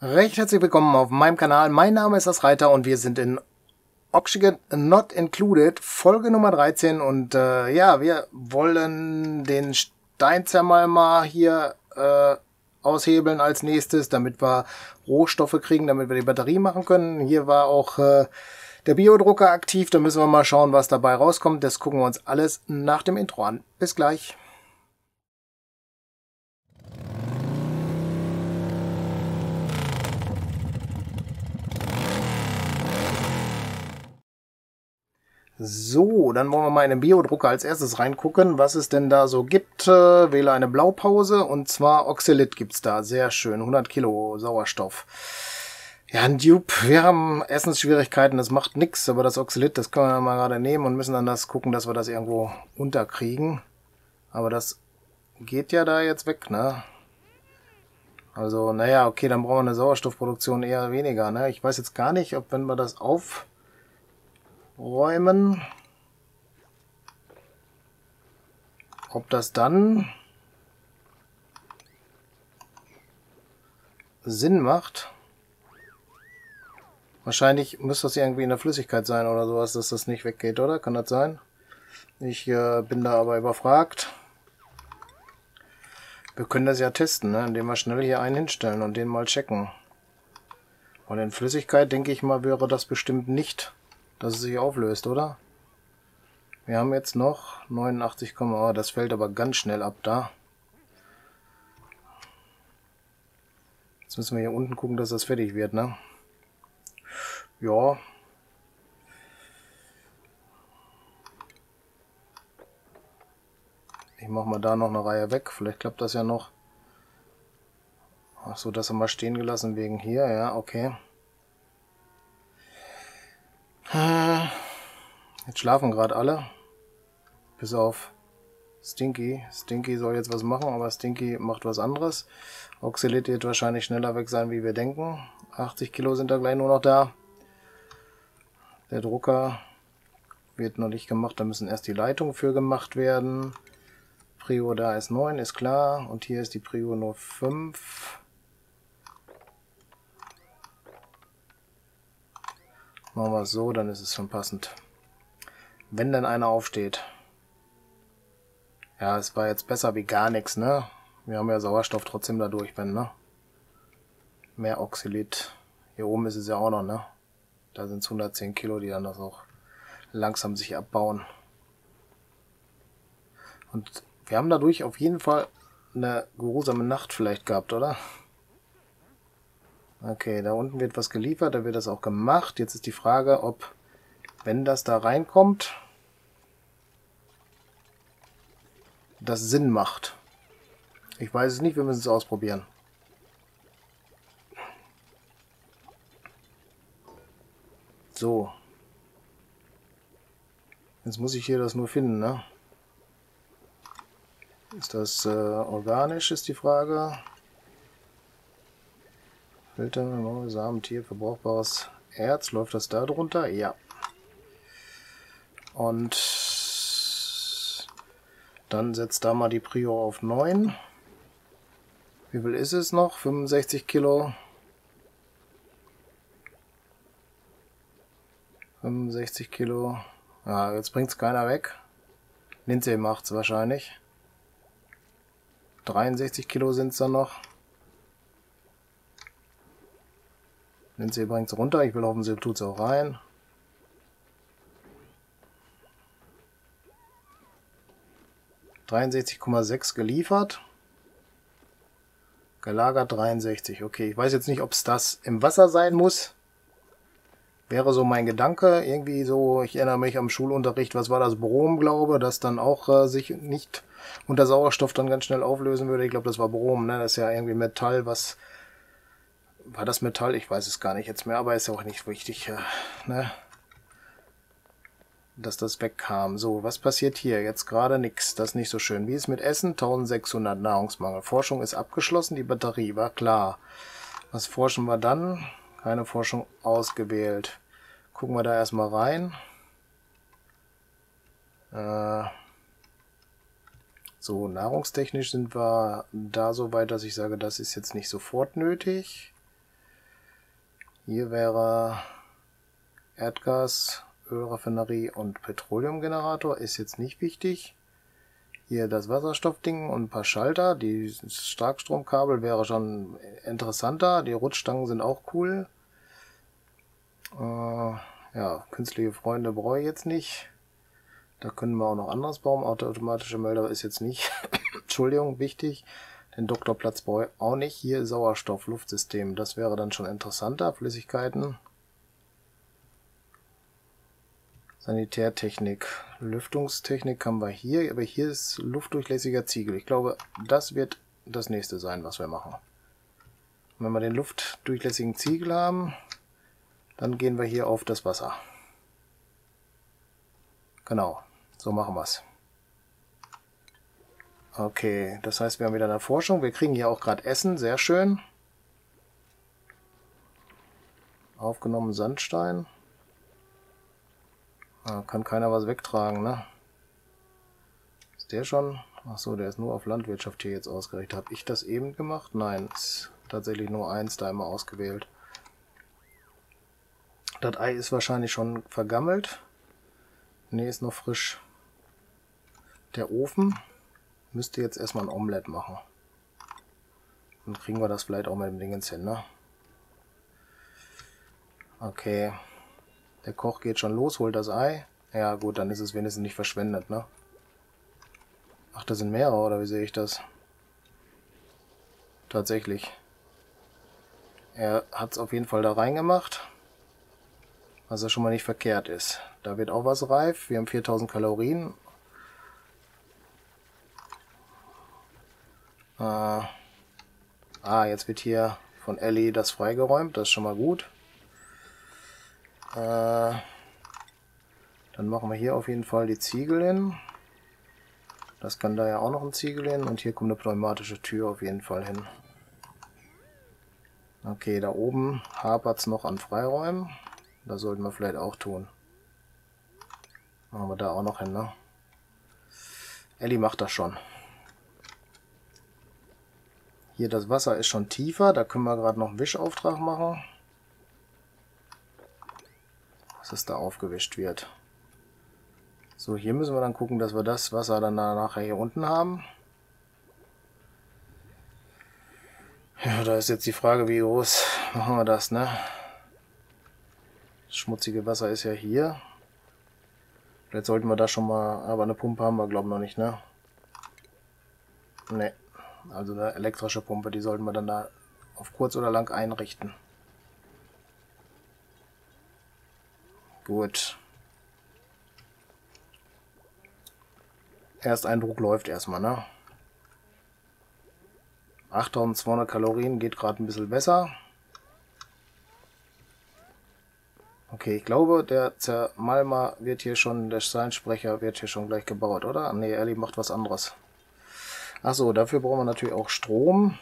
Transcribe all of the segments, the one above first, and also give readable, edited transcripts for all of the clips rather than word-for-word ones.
Recht herzlich willkommen auf meinem Kanal. Mein Name ist As Reiter und wir sind in Oxygen Not Included, Folge Nummer 13. Und ja, wir wollen den Steinzermalmer hier aushebeln als nächstes, damit wir Rohstoffe kriegen, damit wir die Batterie machen können. Hier war auch der Biodrucker aktiv, da müssen wir mal schauen, was dabei rauskommt. Das gucken wir uns alles nach dem Intro an. Bis gleich. So, dann wollen wir mal in den Biodrucker als erstes reingucken, was es denn da so gibt. Wähle eine Blaupause und zwar Oxylite gibt's da. Sehr schön, 100 Kilo Sauerstoff. Ja, ein Dupe, wir haben Essensschwierigkeiten, das macht nichts, aber das Oxylite, das können wir mal gerade nehmen und müssen dann das gucken, dass wir das irgendwo unterkriegen. Aber das geht ja da jetzt weg, ne? Also, naja, okay, dann brauchen wir eine Sauerstoffproduktion eher weniger, ne? Ich weiß jetzt gar nicht, ob wenn wir das aufräumen, ob das dann Sinn macht. Wahrscheinlich müsste das irgendwie in der Flüssigkeit sein oder sowas, dass das nicht weggeht, oder? Kann das sein? Ich bin da aber überfragt. Wir können das ja testen, ne? Indem wir schnell hier einen hinstellen und den mal checken. Und in Flüssigkeit, denke ich mal, wäre das bestimmt nicht, dass es sich auflöst, oder? Wir haben jetzt noch 89, oh, das fällt aber ganz schnell ab da. Jetzt müssen wir hier unten gucken, dass das fertig wird, ne? Ja. Ich mache mal da noch eine Reihe weg, vielleicht klappt das ja noch. Ach so, das haben wir stehen gelassen wegen hier, ja, okay. Jetzt schlafen gerade alle. Bis auf Stinky. Stinky soll jetzt was machen, aber Stinky macht was anderes. Oxylite wird wahrscheinlich schneller weg sein, wie wir denken. 80 Kilo sind da gleich nur noch da. Der Drucker wird noch nicht gemacht. Da müssen erst die Leitungen für gemacht werden. Prio da ist 9, ist klar. Und hier ist die Prio nur 5. Machen wir es so, dann ist es schon passend. Wenn dann einer aufsteht. Ja, es war jetzt besser wie gar nichts, ne? Wir haben ja Sauerstoff trotzdem dadurch, wenn, ne? Mehr Oxylit. Hier oben ist es ja auch noch, ne? Da sind es 110 Kilo, die dann das auch langsam sich abbauen. Und wir haben dadurch auf jeden Fall eine geruhsame Nacht vielleicht gehabt, oder? Okay, da unten wird was geliefert, da wird das auch gemacht. Jetzt ist die Frage, ob, wenn das da reinkommt, das Sinn macht. Ich weiß es nicht, wir müssen es ausprobieren. So. Jetzt muss ich hier das nur finden, ne? Ist das organisch, ist die Frage. Filter, Samen, Tier, verbrauchbares Erz. Läuft das da drunter? Ja. Und dann setzt da mal die Prio auf 9. Wie viel ist es noch? 65 Kilo. 65 Kilo. Ja, jetzt bringt es keiner weg. Linze macht es wahrscheinlich. 63 Kilo sind es dann noch. Linze bringt es runter. Ich will hoffen, sie tut es auch rein. ...63,6 geliefert. Gelagert 63. Okay, ich weiß jetzt nicht, ob es das im Wasser sein muss. Wäre so mein Gedanke. Irgendwie so, ich erinnere mich am Schulunterricht, was war das? Brom, glaube, das dann auch sich nicht unter Sauerstoff dann ganz schnell auflösen würde. Ich glaube, das war Brom, ne? Das ist ja irgendwie Metall, was... War das Metall? Ich weiß es gar nicht jetzt mehr, aber ist ja auch nicht wichtig, ne? Dass das wegkam. So, was passiert hier? Jetzt gerade nichts. Das ist nicht so schön. Wie ist mit Essen? 1600 Nahrungsmangel. Forschung ist abgeschlossen. Die Batterie war klar. Was forschen wir dann? Keine Forschung ausgewählt. Gucken wir da erstmal rein. So, nahrungstechnisch sind wir da so weit, dass ich sage, das ist jetzt nicht sofort nötig. Hier wäre Erdgas, Ölraffinerie und Petroleumgenerator, ist jetzt nicht wichtig. Hier das Wasserstoffding und ein paar Schalter. Das Starkstromkabel wäre schon interessanter. Die Rutschstangen sind auch cool. Ja, künstliche Freunde brauche ich jetzt nicht. Da können wir auch noch anderes bauen. Auch der automatische Melder ist jetzt nicht Entschuldigung, wichtig. Den Doktorplatz brauche ich auch nicht. Hier Sauerstoff, Luftsystem. Das wäre dann schon interessanter. Flüssigkeiten. Sanitärtechnik, Lüftungstechnik haben wir hier, aber hier ist luftdurchlässiger Ziegel. Ich glaube, das wird das nächste sein, was wir machen. Und wenn wir den luftdurchlässigen Ziegel haben, dann gehen wir hier auf das Wasser. Genau, so machen wir es. Okay, das heißt, wir haben wieder eine Forschung. Wir kriegen hier auch gerade Essen, sehr schön. Aufgenommen Sandstein. Kann keiner was wegtragen, ne? Ist der schon? Achso, der ist nur auf Landwirtschaft hier jetzt ausgerichtet. Habe ich das eben gemacht? Nein, ist tatsächlich nur eins da immer ausgewählt. Das Ei ist wahrscheinlich schon vergammelt. Ne, ist noch frisch. Der Ofen müsste jetzt erstmal ein Omelett machen. Dann kriegen wir das vielleicht auch mit dem Dingens hin, ne? Okay. Der Koch geht schon los, holt das Ei. Ja gut, dann ist es wenigstens nicht verschwendet, ne? Ach, da sind mehrere, oder wie sehe ich das? Tatsächlich. Er hat es auf jeden Fall da reingemacht. Was ja schon mal nicht verkehrt ist. Da wird auch was reif. Wir haben 4000 Kalorien. Jetzt wird hier von Ellie das freigeräumt. Das ist schon mal gut. Dann machen wir hier auf jeden Fall die Ziegel hin. Das kann da ja auch noch ein Ziegel hin. Und hier kommt eine pneumatische Tür auf jeden Fall hin. Okay, da oben hapert es noch an Freiräumen. Das sollten wir vielleicht auch tun. Machen wir da auch noch hin, ne? Ellie macht das schon. Hier das Wasser ist schon tiefer. Da können wir gerade noch einen Wischauftrag machen, dass da aufgewischt wird. So, hier müssen wir dann gucken, dass wir das Wasser dann nachher hier unten haben. Ja, da ist jetzt die Frage, wie groß machen wir das, ne? Das schmutzige Wasser ist ja hier. Vielleicht sollten wir da schon mal, aber eine Pumpe haben wir, glaube ich, noch nicht, ne? Ne, also eine elektrische Pumpe, die sollten wir dann da auf kurz oder lang einrichten. Gut. Ersteindruck läuft erstmal, ne? 8200 Kalorien geht gerade ein bisschen besser. Okay, ich glaube, der Zermalmer wird hier schon, der Steinsprecher wird hier schon gleich gebaut, oder? Ne, Ellie macht was anderes. Achso, dafür brauchen wir natürlich auch Strom.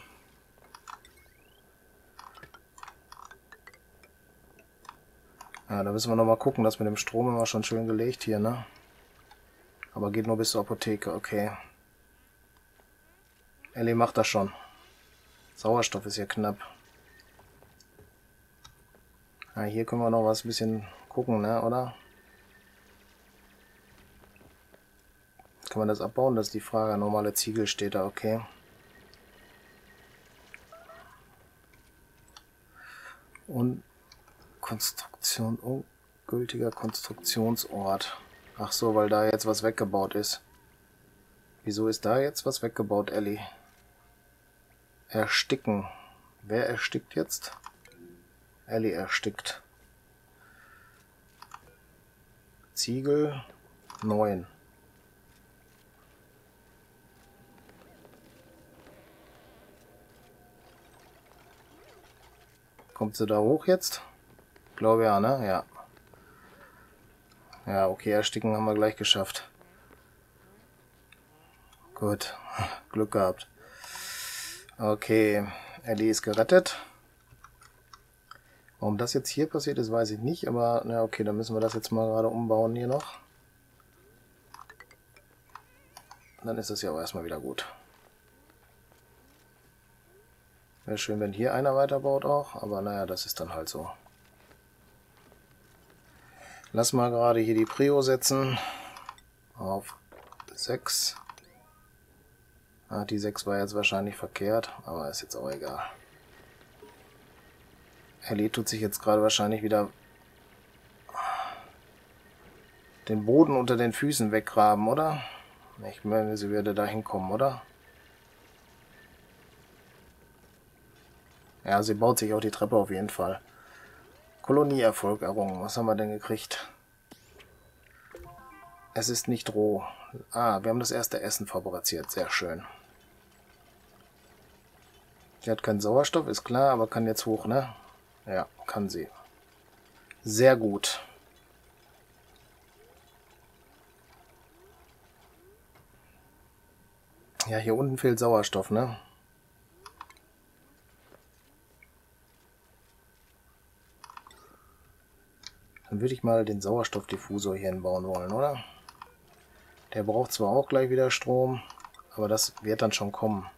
Ja, da müssen wir nochmal gucken, das mit dem Strom haben wir schon schön gelegt hier, ne? Aber geht nur bis zur Apotheke, okay. Ellie macht das schon. Sauerstoff ist hier knapp. Ja, hier können wir noch was ein bisschen gucken, ne, oder? Kann man das abbauen? Das ist die Frage. Normale Ziegel steht da, okay. Und Konstruktion, ungültiger Konstruktionsort. Ach so, weil da jetzt was weggebaut ist. Wieso ist da jetzt was weggebaut, Ellie? Ersticken. Wer erstickt jetzt? Ellie erstickt. Ziegel 9. Kommt sie da hoch jetzt? Ich glaube ja, ne? Ja. Ja, okay, ersticken haben wir gleich geschafft. Gut, Glück gehabt. Okay, Ellie ist gerettet. Warum das jetzt hier passiert ist, weiß ich nicht, aber na okay, dann müssen wir das jetzt mal gerade umbauen hier noch. Dann ist das ja auch erstmal wieder gut. Wäre schön, wenn hier einer weiterbaut auch, aber naja, das ist dann halt so. Lass mal gerade hier die Prio setzen auf 6. Ah, die 6 war jetzt wahrscheinlich verkehrt, aber ist jetzt auch egal. Ellie tut sich jetzt gerade wahrscheinlich wieder den Boden unter den Füßen weggraben, oder? Ich meine, sie würde da hinkommen, oder? Ja, sie baut sich auch die Treppe auf jeden Fall. Kolonieerfolg errungen. Was haben wir denn gekriegt? Es ist nicht roh. Ah, wir haben das erste Essen fabriziert. Sehr schön. Sie hat keinen Sauerstoff, ist klar, aber kann jetzt hoch, ne? Ja, kann sie. Sehr gut. Ja, hier unten fehlt Sauerstoff, ne? Dann würde ich mal den Sauerstoffdiffusor hier hinbauen wollen, oder? Der braucht zwar auch gleich wieder Strom, aber das wird dann schon kommen.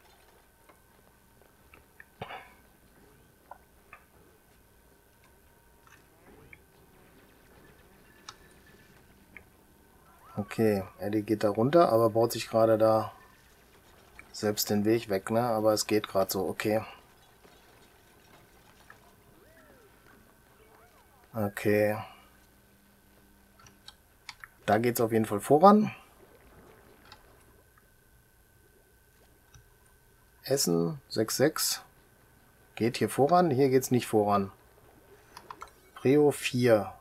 Okay, Ellie geht da runter, aber baut sich gerade da selbst den Weg weg, ne? Aber es geht gerade so, okay. Okay. Da geht es auf jeden Fall voran. Essen 6,6. Geht hier voran, hier geht es nicht voran. Prio 4.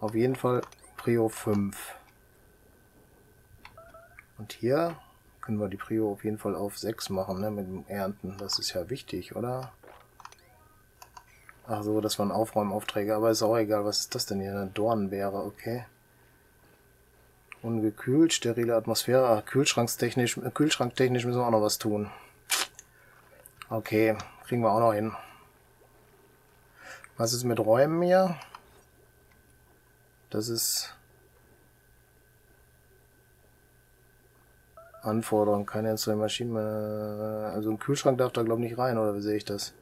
Auf jeden Fall Prio 5. Und hier können wir die Prio auf jeden Fall auf 6 machen, ne, mit dem Ernten. Das ist ja wichtig, oder? Ach so, das waren Aufräumaufträge, aber ist auch egal. Was ist das denn hier? Eine Dornenbeere, okay. Ungekühlt, sterile Atmosphäre. Ach, kühlschranktechnisch müssen wir auch noch was tun. Okay, kriegen wir auch noch hin. Was ist mit Räumen hier? Das ist... Anforderung, keine Installation Maschinen. Also ein Kühlschrank darf da, glaube ich, nicht rein, oder wie sehe ich das?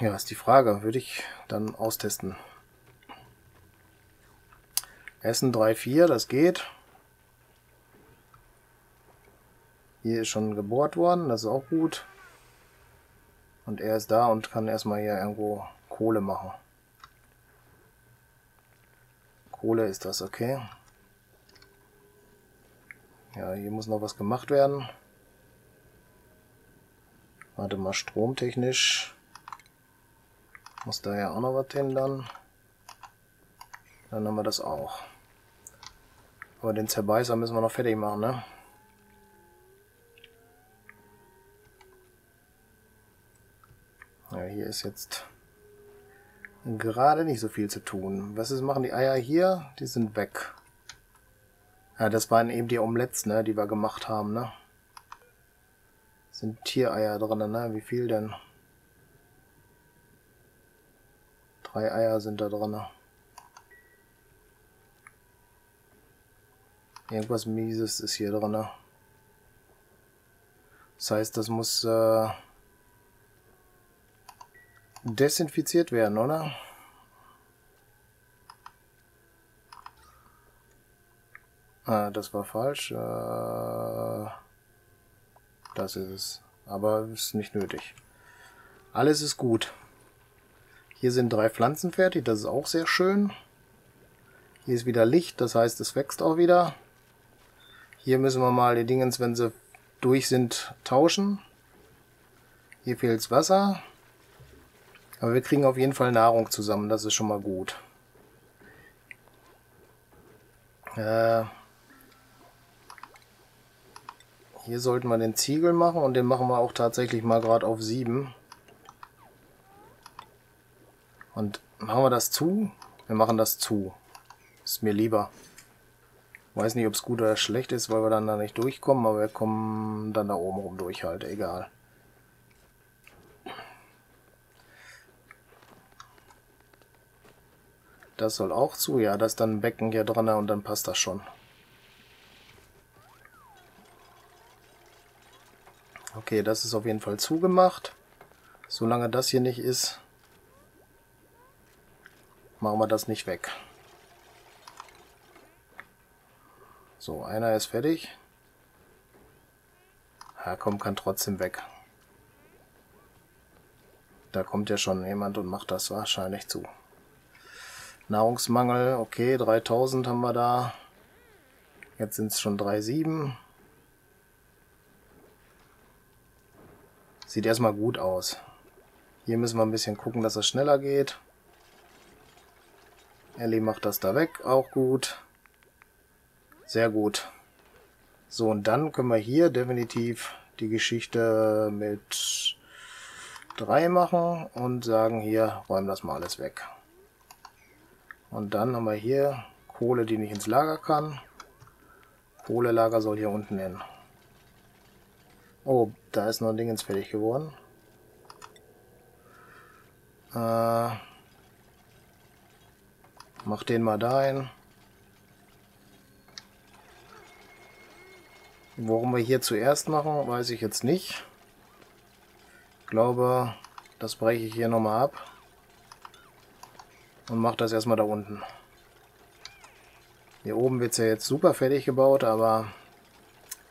Ja, ist die Frage. Würde ich dann austesten. Essen 3,4, das geht. Hier ist schon gebohrt worden, das ist auch gut. Und er ist da und kann erstmal hier irgendwo Kohle machen. Kohle ist das, okay. Ja, hier muss noch was gemacht werden. Warte mal, stromtechnisch muss da ja auch noch was hin dann. Dann haben wir das auch. Aber den Zerbeißer müssen wir noch fertig machen, ne? Ja, hier ist jetzt gerade nicht so viel zu tun. Was ist, machen die Eier hier? Die sind weg. Ja, das waren eben die Omelettes, ne, die wir gemacht haben, ne? Sind Tiereier drin, ne? Wie viel denn? 3 Eier sind da drin. Irgendwas Mieses ist hier drin. Das heißt, das muss... desinfiziert werden, oder? Ah, das war falsch. Das ist es. Aber ist nicht nötig. Alles ist gut. Hier sind 3 Pflanzen fertig. Das ist auch sehr schön. Hier ist wieder Licht. Das heißt, es wächst auch wieder. Hier müssen wir mal die Dingens, wenn sie durch sind, tauschen. Hier fehlt Wasser. Aber wir kriegen auf jeden Fall Nahrung zusammen, das ist schon mal gut. Hier sollten wir den Ziegel machen und den machen wir auch tatsächlich mal gerade auf 7. Und machen wir das zu? Wir machen das zu. Ist mir lieber. Weiß nicht, ob es gut oder schlecht ist, weil wir dann da nicht durchkommen, aber wir kommen dann da oben rum durch halt, egal. Das soll auch zu. Ja, da ist dann ein Becken hier dran und dann passt das schon. Okay, das ist auf jeden Fall zugemacht. Solange das hier nicht ist, machen wir das nicht weg. So, einer ist fertig. Ja, komm, kann trotzdem weg. Da kommt ja schon jemand und macht das wahrscheinlich zu. Nahrungsmangel, okay, 3000 haben wir da. Jetzt sind es schon 3,7. Sieht erstmal gut aus. Hier müssen wir ein bisschen gucken, dass es schneller geht. Ellie macht das da weg, auch gut. Sehr gut. So, und dann können wir hier definitiv die Geschichte mit 3 machen und sagen hier, räumen das mal alles weg. Und dann haben wir hier Kohle, die nicht ins Lager kann. Kohlelager soll hier unten hin. Oh, da ist noch ein Dingens fertig geworden. Mach den mal dahin. Warum wir hier zuerst machen, weiß ich jetzt nicht. Ich glaube, das breche ich hier nochmal ab. Und mache das erstmal da unten. Hier oben wird es ja jetzt super fertig gebaut, aber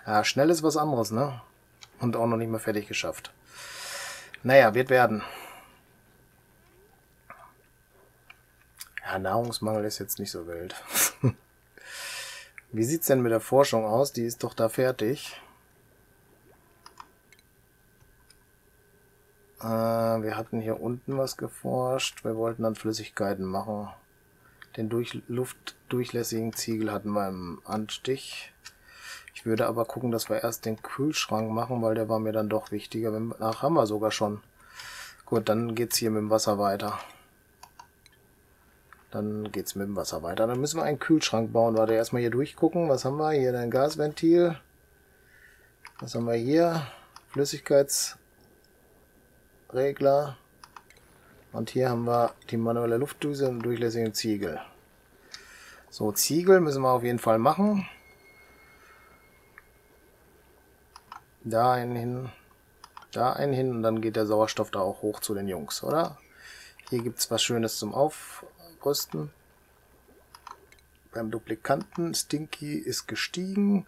ja, schnell ist was anderes, ne? Und auch noch nicht mal fertig geschafft. Naja, wird werden. Ja, Nahrungsmangel ist jetzt nicht so wild. Wie sieht es denn mit der Forschung aus? Die ist doch da fertig. Wir hatten hier unten was geforscht. Wir wollten dann Flüssigkeiten machen. Den luftdurchlässigen Ziegel hatten wir im Anstich. Ich würde aber gucken, dass wir erst den Kühlschrank machen, weil der war mir dann doch wichtiger. Ach, haben wir sogar schon. Gut, dann geht's hier mit dem Wasser weiter. Dann geht's mit dem Wasser weiter. Dann müssen wir einen Kühlschrank bauen. Warte, erstmal hier durchgucken. Was haben wir? Hier ein Gasventil. Was haben wir hier? Flüssigkeitsregler. Und hier haben wir die manuelle Luftdüse und durchlässigen Ziegel. So, Ziegel müssen wir auf jeden Fall machen. Da einen hin und dann geht der Sauerstoff da auch hoch zu den Jungs, oder? Hier gibt es was Schönes zum Aufrüsten. Beim Duplikanten, Stinky ist gestiegen.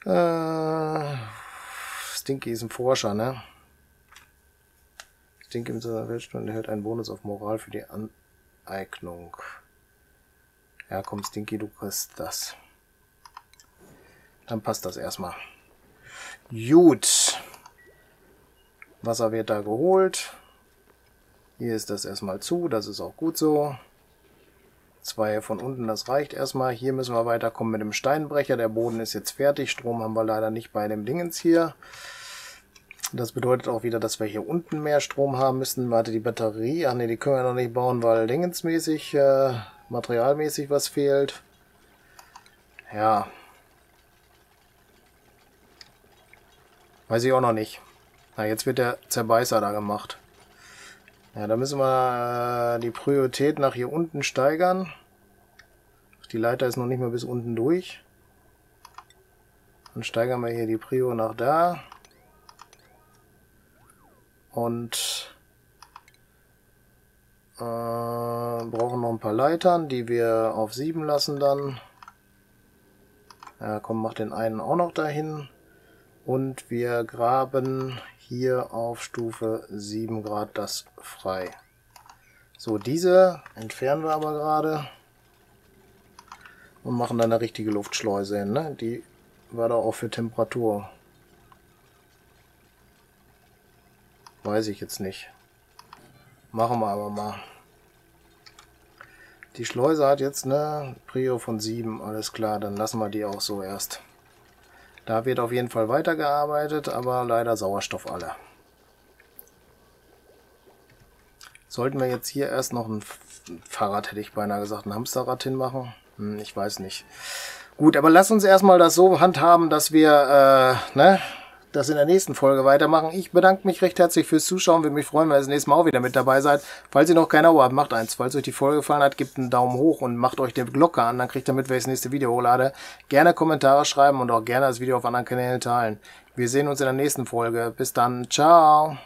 Stinky ist ein Forscher, ne? Stinky mit seiner Weltstunde erhält einen Bonus auf Moral für die Aneignung. Ja, komm Stinky, du kriegst das. Dann passt das erstmal. Gut. Wasser wird da geholt. Hier ist das erstmal zu. Das ist auch gut so. 2 von unten, das reicht erstmal. Hier müssen wir weiterkommen mit dem Steinbrecher. Der Boden ist jetzt fertig. Strom haben wir leider nicht bei dem Dingens hier. Das bedeutet auch wieder, dass wir hier unten mehr Strom haben müssen. Warte, die Batterie. Ach ne, die können wir noch nicht bauen, weil dingensmäßig, materialmäßig was fehlt. Ja. Weiß ich auch noch nicht. Na, jetzt wird der Zerbeißer da gemacht. Ja, da müssen wir die Priorität nach hier unten steigern. Die Leiter ist noch nicht mal bis unten durch. Dann steigern wir hier die Prio nach da. Und brauchen noch ein paar Leitern, die wir auf 7 lassen dann. Ja, komm, mach den einen auch noch dahin. Und wir graben hier auf Stufe 7 Grad das frei. So, diese entfernen wir aber gerade. Und machen dann eine richtige Luftschleuse hin, ne? Die war da auch für Temperatur. Weiß ich jetzt nicht. Machen wir aber mal. Die Schleuse hat jetzt eine Prio von 7. Alles klar, dann lassen wir die auch so erst. Da wird auf jeden Fall weitergearbeitet, aber leider Sauerstoff alle. Sollten wir jetzt hier erst noch ein Fahrrad, hätte ich beinahe gesagt, ein Hamsterrad hinmachen? Hm, ich weiß nicht. Gut, aber lass uns erstmal das so handhaben, dass wir das in der nächsten Folge weitermachen. Ich bedanke mich recht herzlich fürs Zuschauen. Würde mich freuen, wenn ihr das nächste Mal auch wieder mit dabei seid. Falls ihr noch kein Abo habt, macht eins. Falls euch die Folge gefallen hat, gebt einen Daumen hoch und macht euch die Glocke an. Dann kriegt ihr mit, wenn ich das nächste Video hochlade. Gerne Kommentare schreiben und auch gerne das Video auf anderen Kanälen teilen. Wir sehen uns in der nächsten Folge. Bis dann. Ciao.